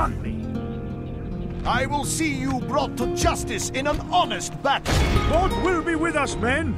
Monday. I will see you brought to justice in an honest battle. God will be with us, men.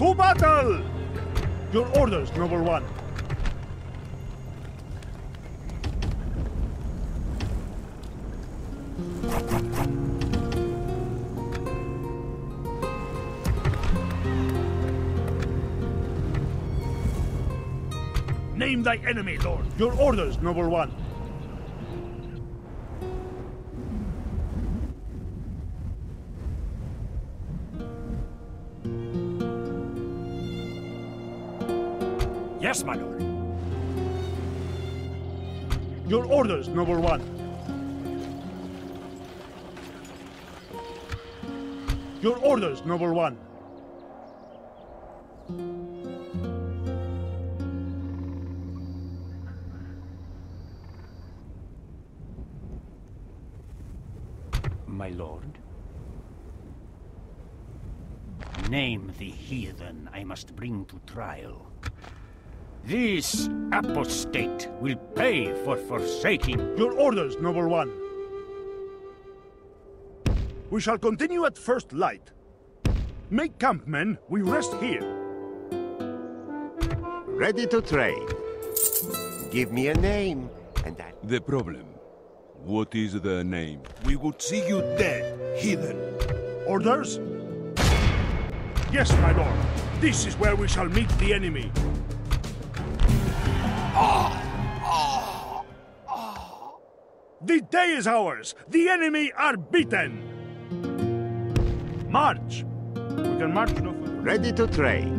To battle! Your orders, noble one. Name thy enemy, lord. Your orders, noble one. Yes, my lord. Your orders, noble one. Your orders, noble one. My lord. Name the heathen I must bring to trial. This apostate will pay for forsaking... Your orders, noble one. We shall continue at first light. Make camp, men. We rest here. Ready to trade. Give me a name, and I... The problem. What is the name? We would see you dead, heathen. Orders? Yes, my lord. This is where we shall meet the enemy. The day is ours! The enemy are beaten! March! We can march no further. Ready to trade.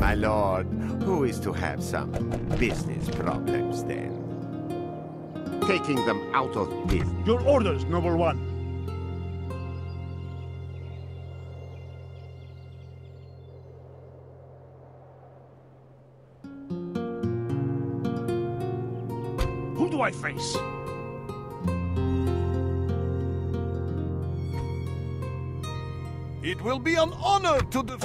My lord, who is to have some business problems then? Taking them out of business. Your orders, noble one. My face. It will be an honor to the...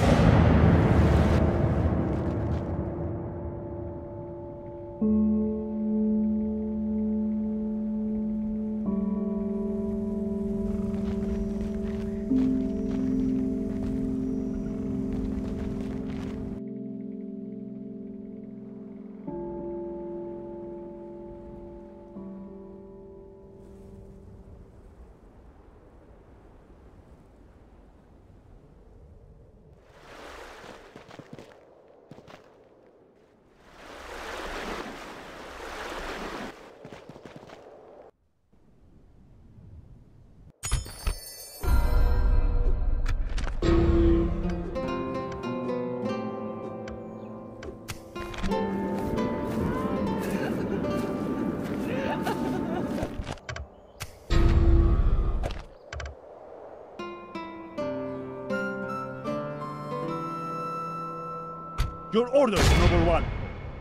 Your orders, noble one.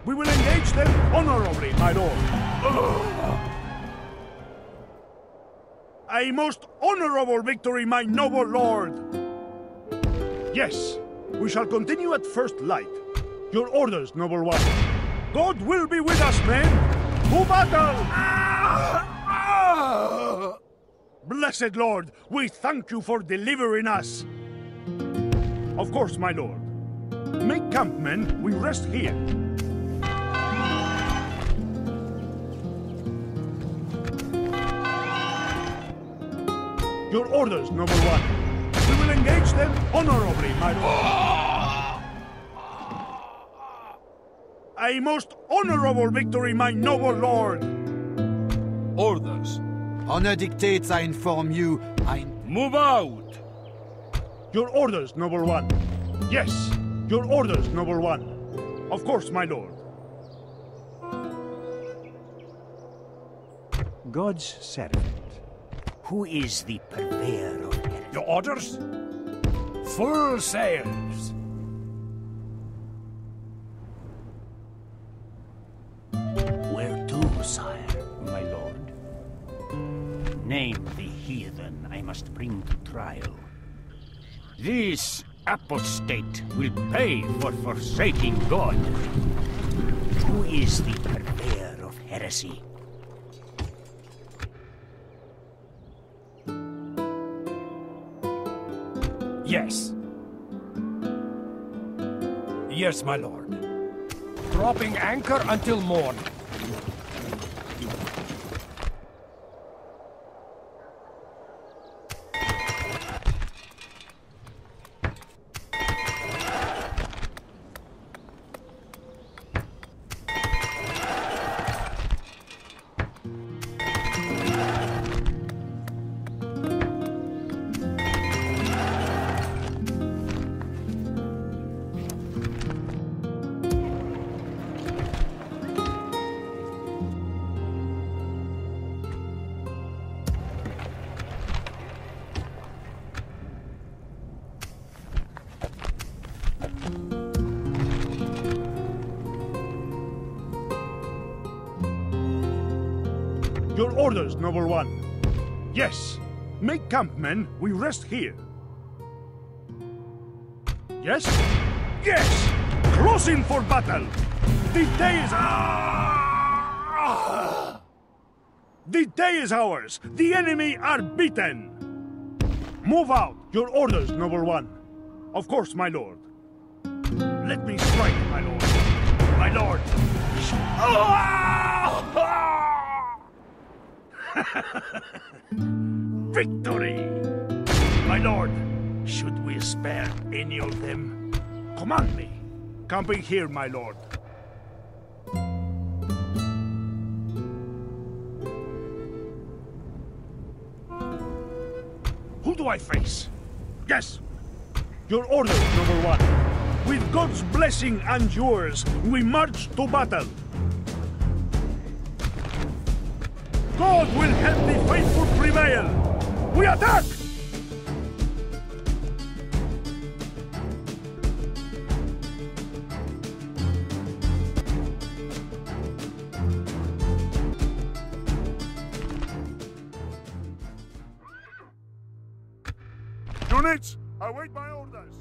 We will engage them honorably, my lord. A most honorable victory, my noble lord. Yes, we shall continue at first light. Your orders, noble one. God will be with us, men. To battle! Blessed Lord, we thank you for delivering us. Of course, my lord. Make camp, men. We rest here. Your orders, number one. We will engage them honorably, my lord. A most honorable victory, my noble lord. Orders. Honor dictates, I inform you. Move out. Your orders, number one. Yes. Your orders, noble one. Of course, my lord. God's servant. Who is the purveyor of heresy? Your orders? Full sails. Where to, sire? My lord. Name the heathen I must bring to trial. This... apostate will pay for forsaking God. Who is the purveyor of heresy? Yes. Yes, my lord. Dropping anchor until morn. Your orders, noble one. Yes. Make camp, men. We rest here. Yes? Yes! Crossing for battle! The day is ours! The enemy are beaten! Move out! Your orders, noble one. Of course, my lord. Let me strike, my lord. My lord! Victory! My lord, should we spare any of them? Command me. Camping here, my lord. Who do I face? Yes! Your orders, number one. With God's blessing and yours, we march to battle. God will help the faithful prevail! We attack! Units, await my orders!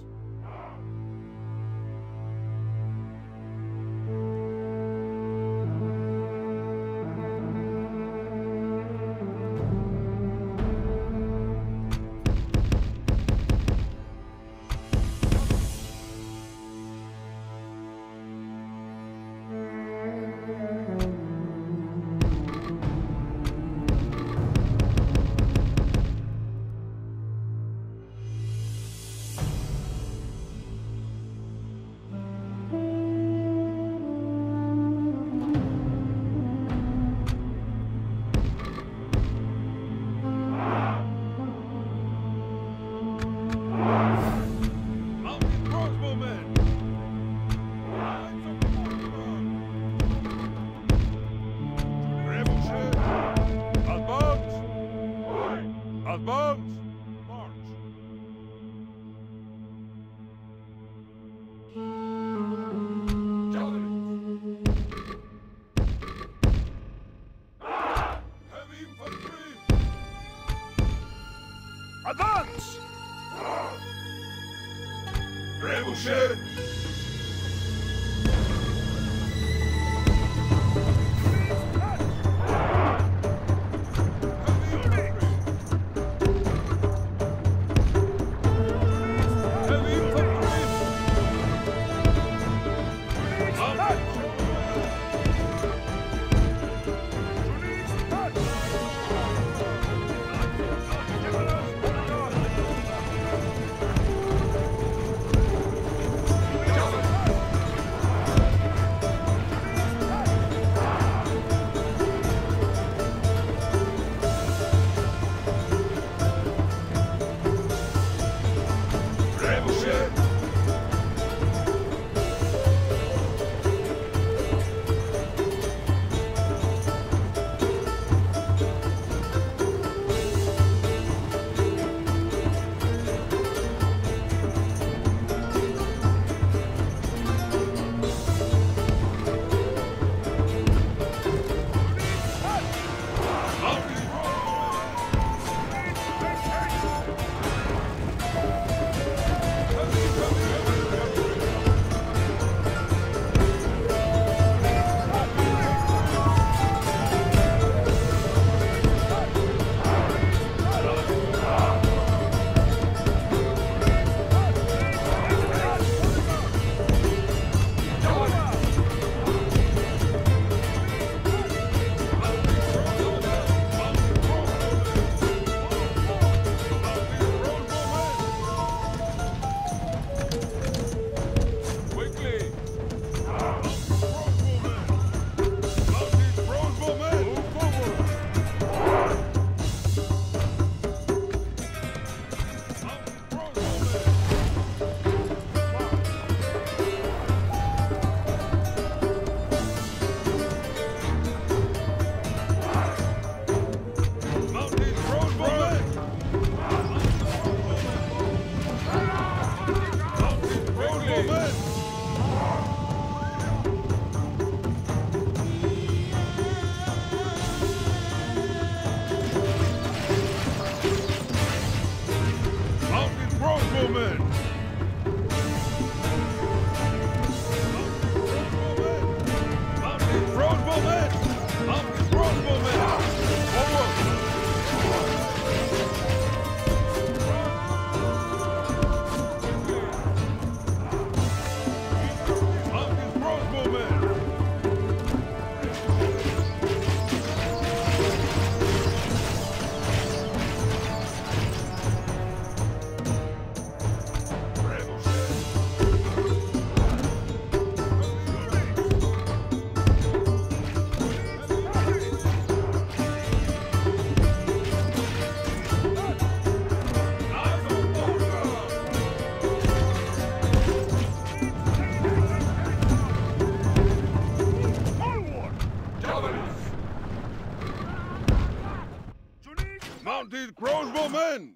out these crossbowmen!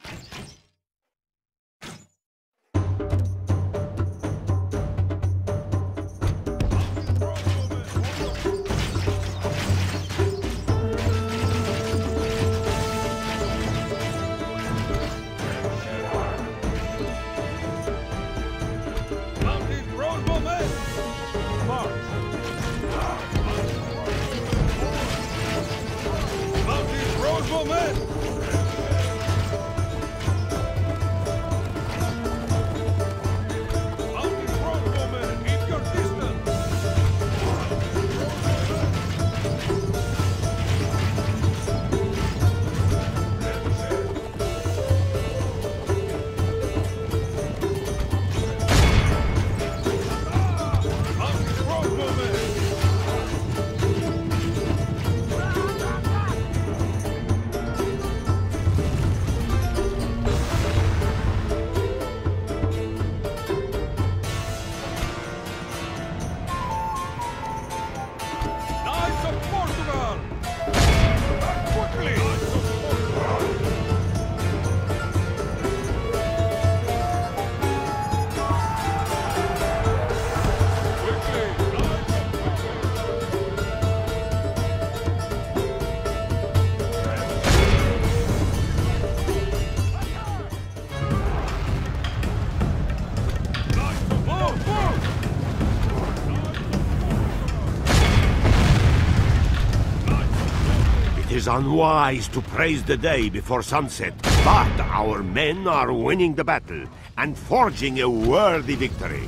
It is unwise to praise the day before sunset, but our men are winning the battle and forging a worthy victory.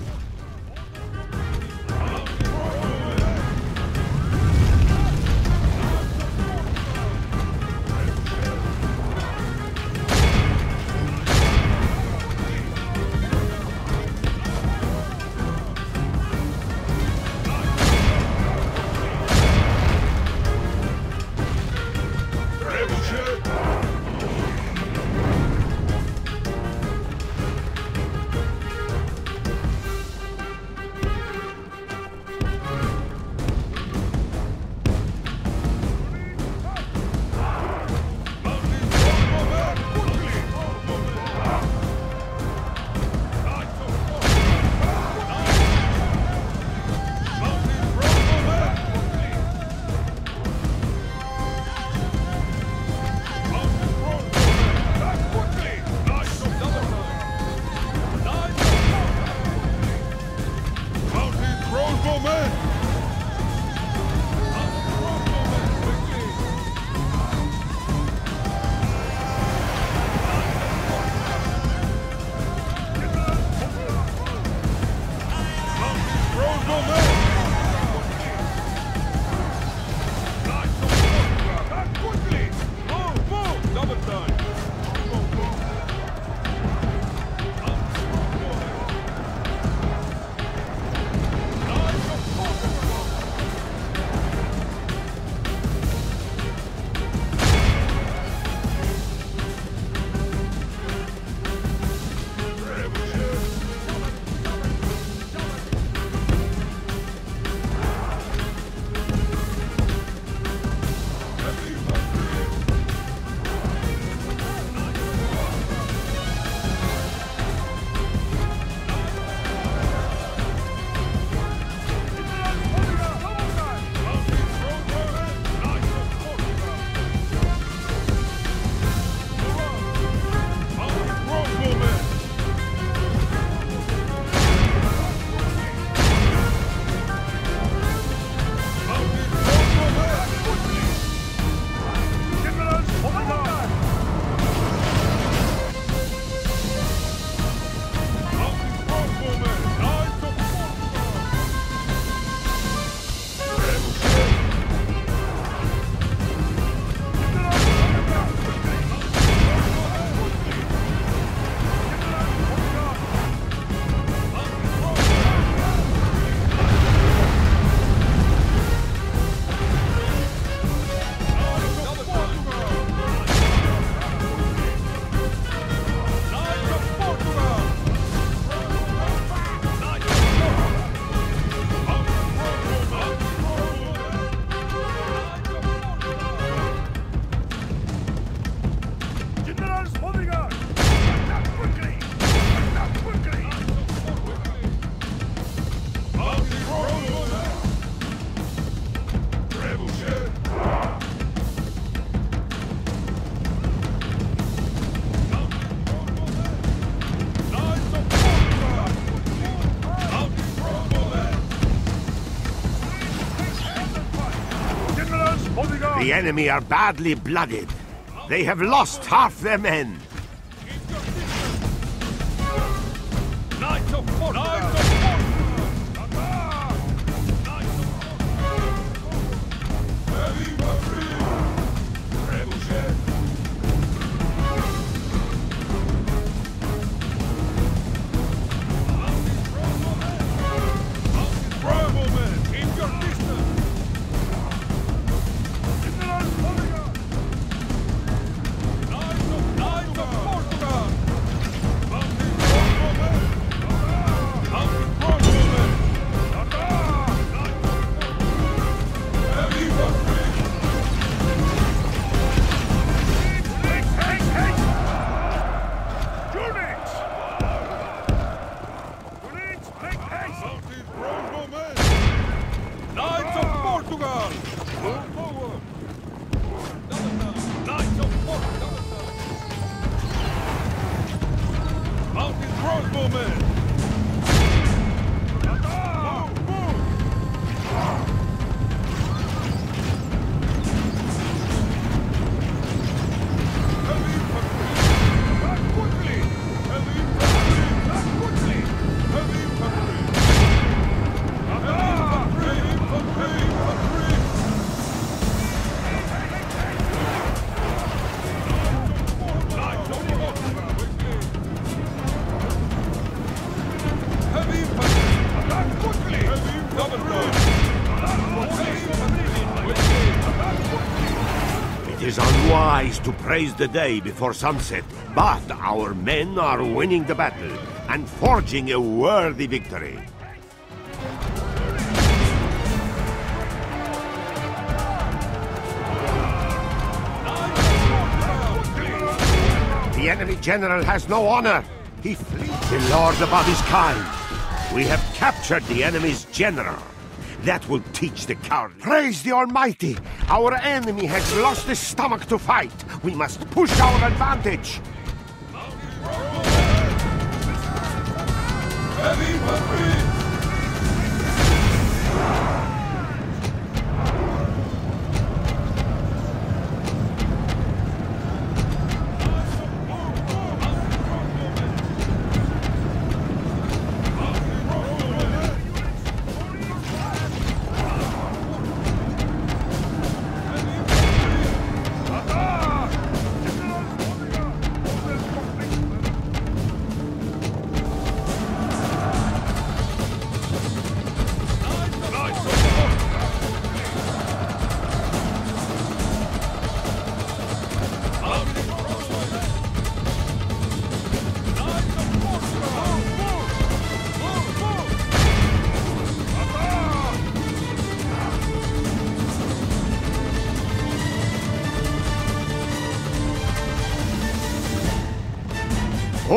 The enemy are badly blooded. They have lost half their men. It is unwise to praise the day before sunset, but our men are winning the battle and forging a worthy victory. The enemy general has no honor. He flees the lord above his kind. We have captured the enemy's general. That will teach the coward. Praise the Almighty! Our enemy has lost his stomach to fight. We must push our advantage.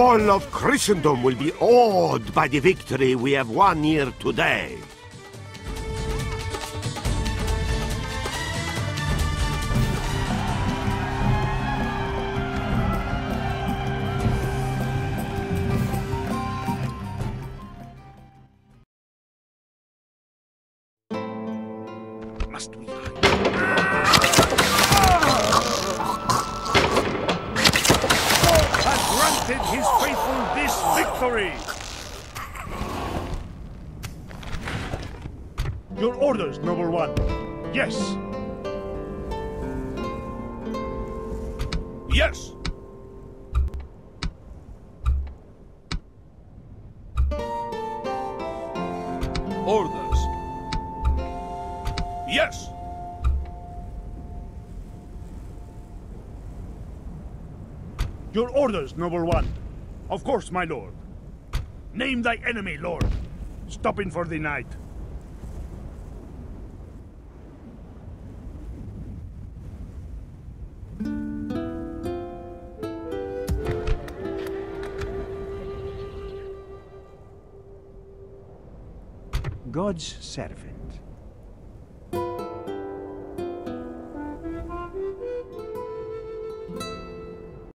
All of Christendom will be awed by the victory we have won here today. Your orders, Noble One. Yes. Yes. Orders. Yes. Your orders, Noble One. Of course, my lord. Name thy enemy, lord. Stop him for the night. God's servant.